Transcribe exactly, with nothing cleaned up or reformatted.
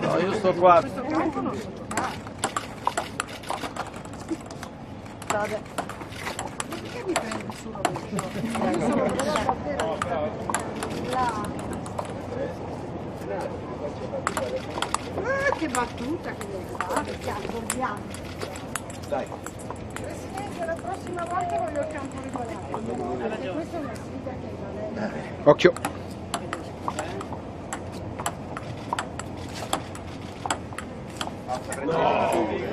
No, io sto qua. Vabbè. Ma perché mi prendi solo questo? Solo questo? Ah, che battuta che devi fare, che abbondiamo. Dai. Presidente, la prossima volta voglio il campo regolare. Perché questa è una sfida che non è... Occhio. No!